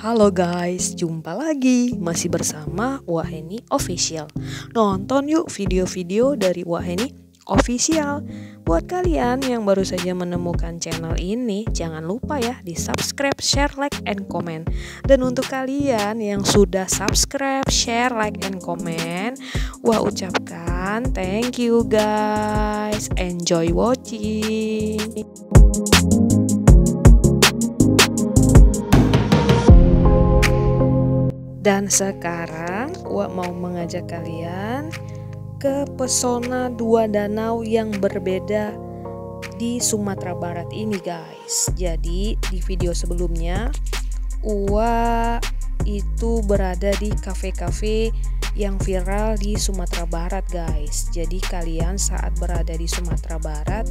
Halo guys, jumpa lagi masih bersama Uwak Heni Official. Nonton yuk video-video dari Uwak Heni Official. Buat kalian yang baru saja menemukan channel ini, jangan lupa ya di subscribe, share, like, and comment. Dan untuk kalian yang sudah subscribe, share, like, and comment, Wah ucapkan thank you guys. Enjoy watching. Dan sekarang Wak mau mengajak kalian ke pesona dua danau yang berbeda di Sumatera Barat ini guys. Jadi di video sebelumnya Wak itu berada di kafe-kafe yang viral di Sumatera Barat guys. Jadi kalian saat berada di Sumatera Barat,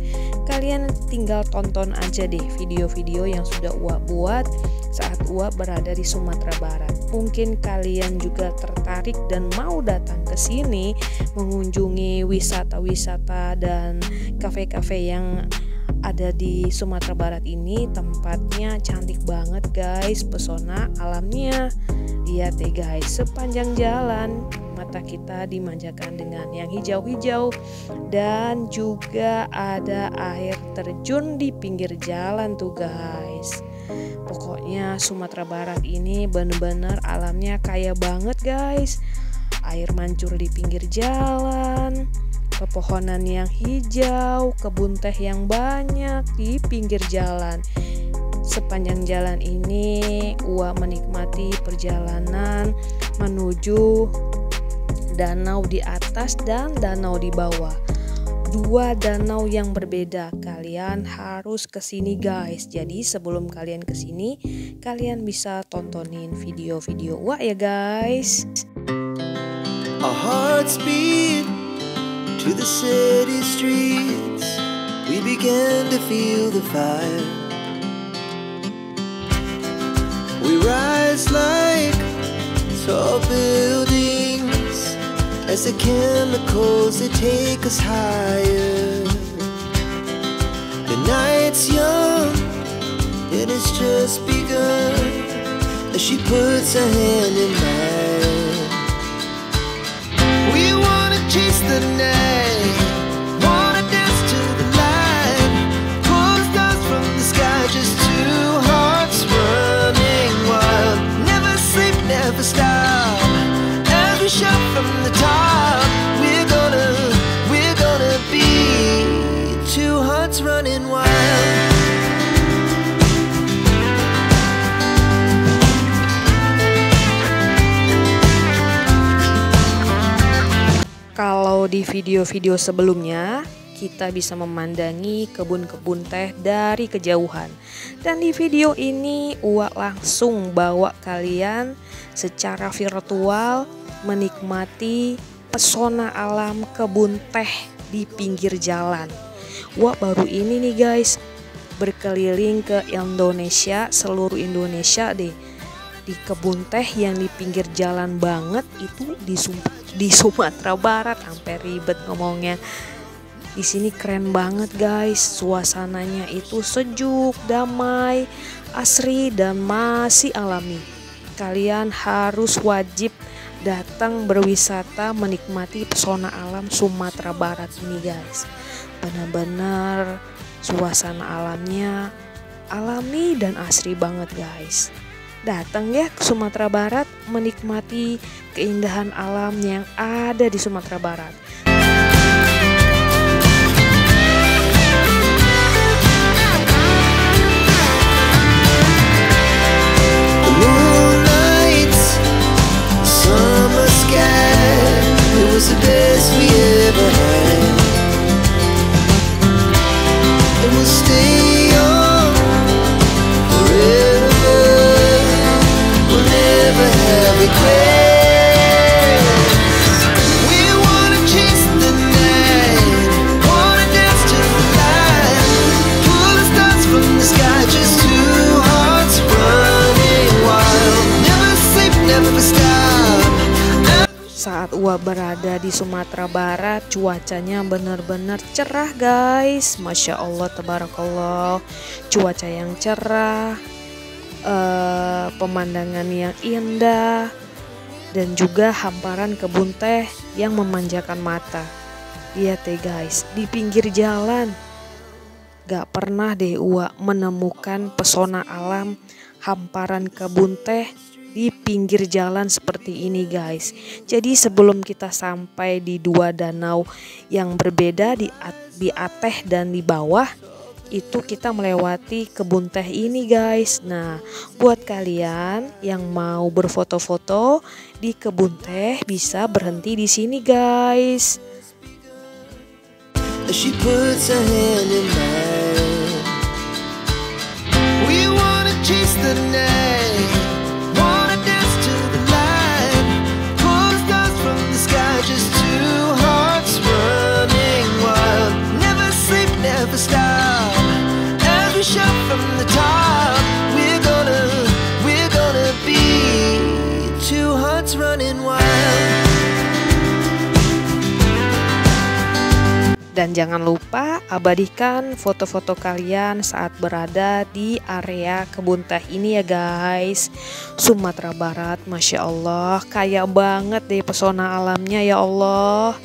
kalian tinggal tonton aja deh video-video yang sudah Wak buat saat Wak berada di Sumatera Barat. Mungkin kalian juga tertarik dan mau datang ke sini mengunjungi wisata-wisata dan kafe-kafe yang ada di Sumatera Barat ini. Tempatnya cantik banget guys, pesona alamnya. Lihat deh guys, sepanjang jalan mata kita dimanjakan dengan yang hijau-hijau, dan juga ada air terjun di pinggir jalan tuh guys. Pokoknya Sumatera Barat ini bener-bener alamnya kaya banget guys. Air mancur di pinggir jalan, pepohonan yang hijau, kebun teh yang banyak di pinggir jalan. Sepanjang jalan ini Wak menikmati perjalanan menuju Danau di atas dan danau di bawah. Dua danau yang berbeda, kalian harus kesini guys. Jadi sebelum kalian kesini, kalian bisa tontonin video-video Wak ya guys. A heart's beat to the city streets, we began to feel the fire. We rise like tall buildings as the chemicals they take us higher. The night's young and it's just begun as she puts her hand in mine. We wanna chase the night, wanna dance to the light, pull the stars from the sky, just two hearts running wild. Never sleep, never stop, as we shout from the top. We're gonna be two hearts running wild. Kalau di video-video sebelumnya, kita bisa memandangi kebun-kebun teh dari kejauhan. Dan di video ini Wak langsung bawa kalian secara virtual menikmati pesona alam kebun teh di pinggir jalan. Wak baru ini nih guys berkeliling ke Indonesia, seluruh Indonesia deh. Di kebun teh yang di pinggir jalan banget itu di Sumatera Barat, sampai ribet ngomongnya. Di sini keren banget guys, suasananya itu sejuk, damai, asri, dan masih alami. Kalian harus wajib datang berwisata menikmati pesona alam Sumatera Barat ini guys. Benar-benar suasana alamnya alami dan asri banget guys. Datang ya ke Sumatera Barat menikmati keindahan alam yang ada di Sumatera Barat. Saat Wak berada di Sumatera Barat, cuacanya benar-benar cerah guys. Masya Allah, tabarakallah, cuaca yang cerah, pemandangan yang indah dan juga hamparan kebun teh yang memanjakan mata. Lihat deh guys, di pinggir jalan gak pernah deh Uwak menemukan pesona alam hamparan kebun teh di pinggir jalan seperti ini guys. Jadi sebelum kita sampai di dua danau yang berbeda di Ateh dan di bawah, itu kita melewati kebun teh ini guys. Nah, buat kalian yang mau berfoto-foto di kebun teh bisa berhenti di sini guys. Dan jangan lupa abadikan foto-foto kalian saat berada di area kebun teh ini ya guys. Sumatera Barat, Masya Allah, kaya banget deh pesona alamnya ya Allah.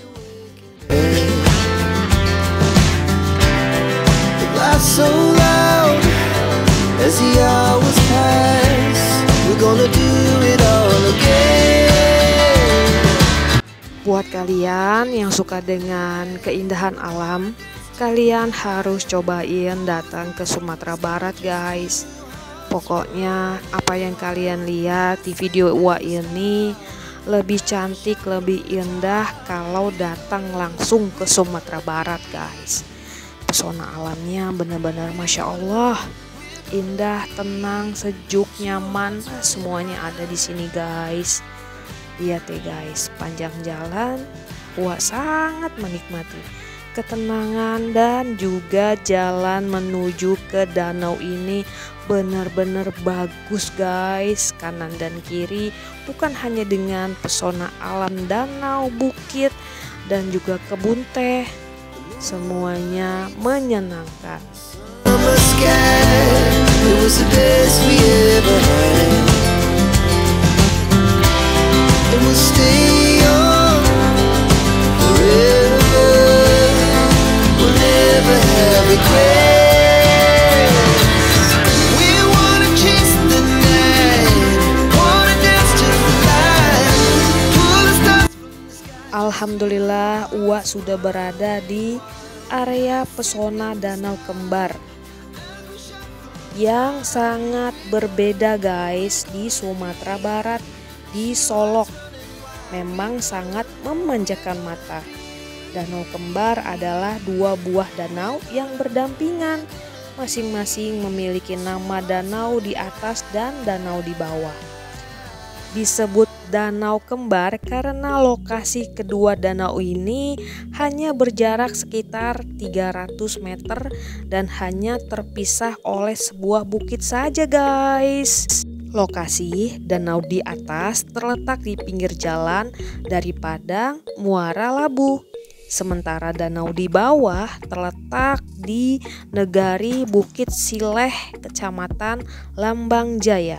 Buat kalian yang suka dengan keindahan alam, kalian harus cobain datang ke Sumatera Barat guys. Pokoknya apa yang kalian lihat di video Uwak ini lebih cantik, lebih indah kalau datang langsung ke Sumatera Barat guys. Pesona alamnya benar-benar Masya Allah, indah, tenang, sejuk, nyaman, semuanya ada di sini guys. Lihat ya guys, panjang jalan Uwak sangat menikmati ketenangan dan juga jalan menuju ke danau ini benar-benar bagus guys. Kanan dan kiri bukan hanya dengan pesona alam danau, bukit dan juga kebun teh, semuanya menyenangkan. Alhamdulillah, Uwak sudah berada di area pesona Danau Kembar yang sangat berbeda guys di Sumatera Barat, di Solok. Memang sangat memanjakan mata. Danau Kembar adalah dua buah danau yang berdampingan, masing-masing memiliki nama Danau di atas dan Danau di bawah. Disebut Danau Kembar karena lokasi kedua danau ini hanya berjarak sekitar 300 meter dan hanya terpisah oleh sebuah bukit saja guys. Lokasi Danau di Atas terletak di pinggir jalan dari Padang Muara Labuh. Sementara Danau di Bawah terletak di Nagari Bukit Sileh, Kecamatan Lambang Jaya.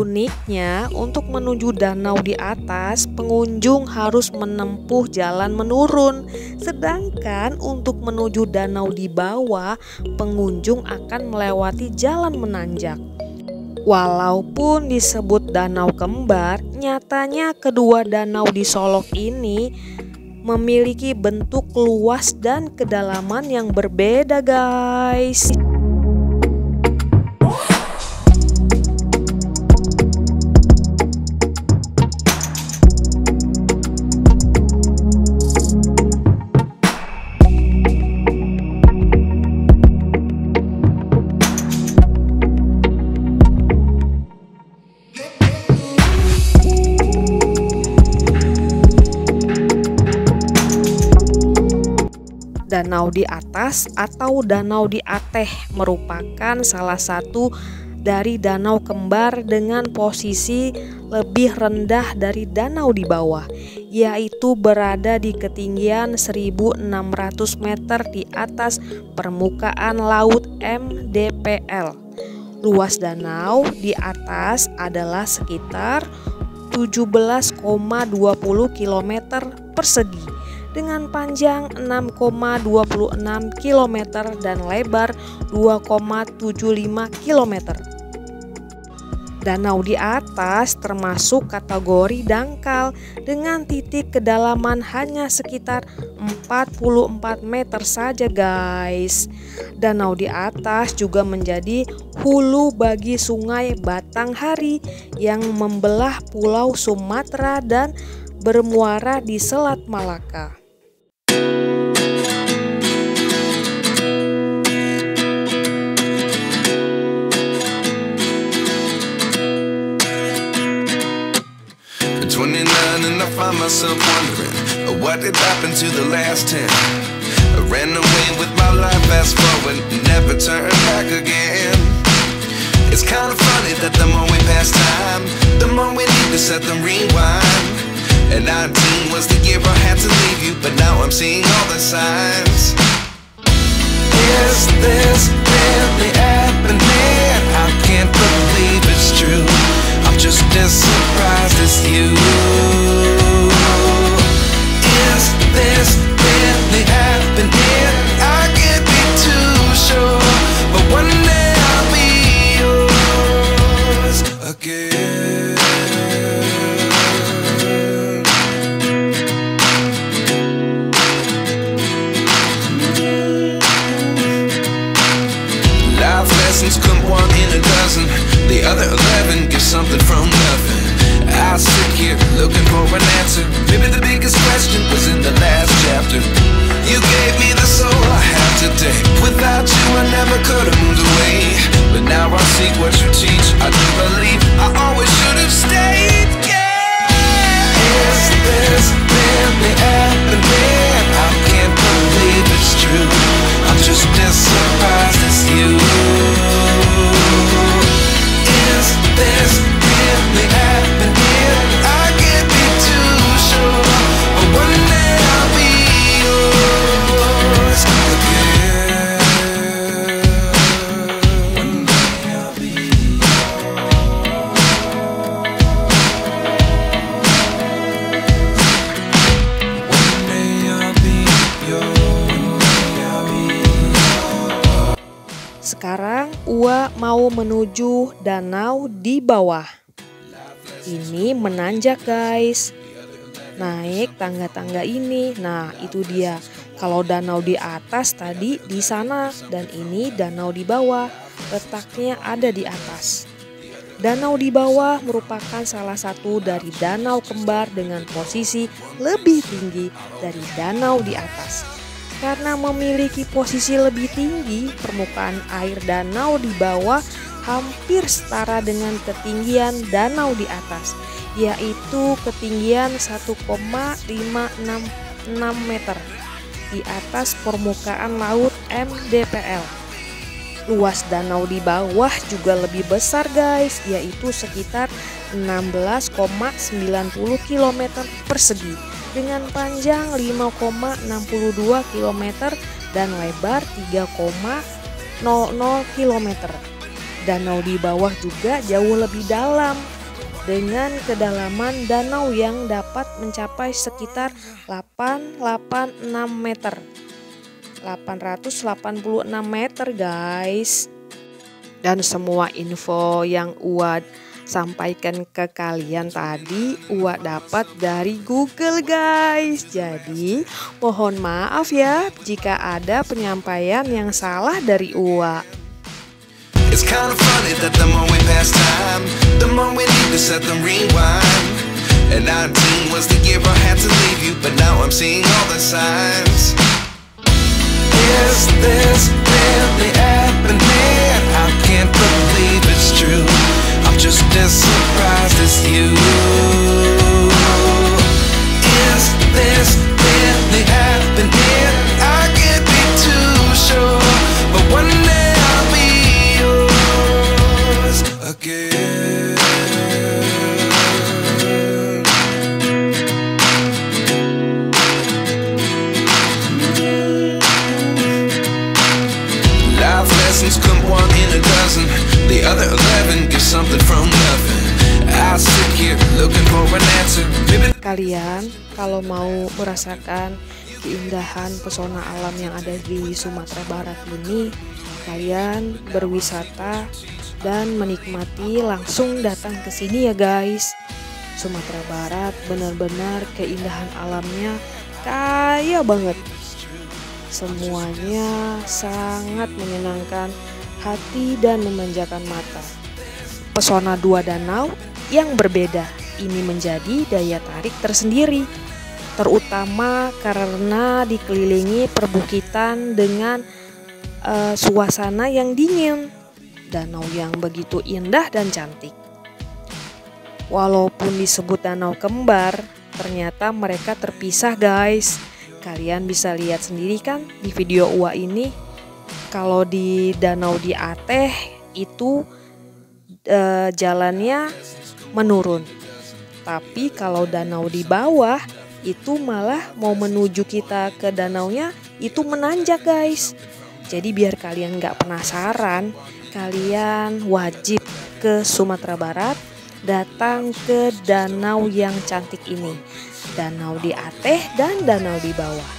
Uniknya, untuk menuju danau di atas, pengunjung harus menempuh jalan menurun. Sedangkan untuk menuju danau di bawah, pengunjung akan melewati jalan menanjak. Walaupun disebut Danau Kembar, nyatanya kedua danau di Solok ini memiliki bentuk luas dan kedalaman yang berbeda guys. Danau Diatas atau Danau Ateh merupakan salah satu dari Danau Kembar dengan posisi lebih rendah dari Danau Dibawah, yaitu berada di ketinggian 1.600 meter di atas permukaan laut MDPL. Luas Danau Diatas adalah sekitar 17,20 km persegi dengan panjang 6,26 km dan lebar 2,75 km. Danau Diatas termasuk kategori dangkal dengan titik kedalaman hanya sekitar 44 meter saja, guys. Danau Diatas juga menjadi hulu bagi Sungai Batanghari yang membelah Pulau Sumatera dan bermuara di Selat Malaka. What did happen to the last 10? I ran away with my life, fast forward, never turn back again. It's kind of funny that the more we pass time, the more we need to set them rewind. And 19 was the year I had to leave you, but now I'm seeing all the signs. Is this really happening? I can't believe it's true. I'm just as surprised as you. This really happened here. I can't be too sure, but one day I'll be yours again. Life lessons come one in a dozen. The other 11 give something from nothing. I sit here looking for an answer. Maybe the biggest question was in the last chapter. You gave me the soul I have today. Without you I never could have moved away. But now I seek what you teach. I do believe I always should have stayed. Yeah. Is this really happening? I can't believe it's true. I'm just as surprised as you. Is this really happening? Sekarang Uwa mau menuju Danau Dibawah. Ini menanjak, guys. Naik tangga-tangga ini. Nah, itu dia. Kalau Danau Diatas tadi di sana dan ini Danau Dibawah, letaknya ada di atas. Danau Dibawah merupakan salah satu dari Danau Kembar dengan posisi lebih tinggi dari Danau Diatas. Karena memiliki posisi lebih tinggi, permukaan air Danau Dibawah hampir setara dengan ketinggian Danau Diatas, yaitu ketinggian 1,566 meter di atas permukaan laut MDPL. Luas Danau Dibawah juga lebih besar, guys, yaitu sekitar 16,90 km persegi dengan panjang 5,62 km dan lebar 3,00 km. Danau Dibawah juga jauh lebih dalam dengan kedalaman danau yang dapat mencapai sekitar 886 meter, guys. Dan semua info yang Uwa sampaikan ke kalian tadi Uwa dapat dari Google, guys. Jadi mohon maaf ya jika ada penyampaian yang salah dari Uwa. It's kind of funny that the more we pass time, the more we need to set them rewind. And 19 was the year I had to leave you, but now I'm seeing all the signs. Is this really happening? I can't believe it's true. I'm just as surprised as you. Is this really happening? I can't be kalian kalau mau merasakan keindahan pesona alam yang ada di Sumatera Barat ini, kalian berwisata dan menikmati langsung datang ke sini ya guys. Sumatera Barat benar-benar keindahan alamnya kaya banget. Semuanya sangat menyenangkan hati dan memanjakan mata. Pesona dua danau yang berbeda ini menjadi daya tarik tersendiri, terutama karena dikelilingi perbukitan dengan suasana yang dingin, danau yang begitu indah dan cantik. Walaupun disebut Danau Kembar, ternyata mereka terpisah guys. Kalian bisa lihat sendiri kan di video Uwa ini. Kalau di Danau Diateh itu jalannya menurun. Tapi kalau Danau Dibawah itu malah mau menuju kita ke danaunya itu menanjak guys. Jadi biar kalian gak penasaran, kalian wajib ke Sumatera Barat datang ke danau yang cantik ini. Danau Diateh dan Danau Dibawah.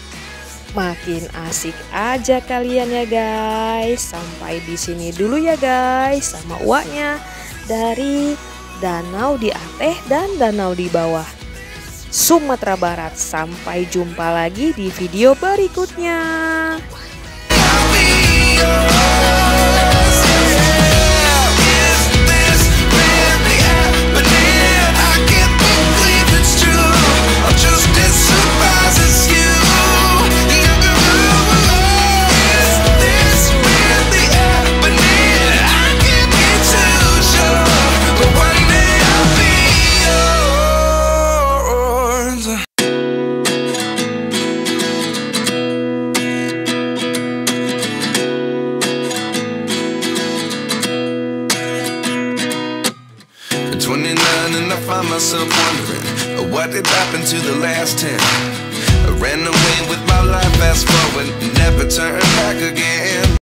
Makin asik aja kalian ya guys. Sampai di sini dulu ya guys sama Uwaknya dari Danau Diateh dan Danau Dibawah, Sumatera Barat. Sampai jumpa lagi di video berikutnya.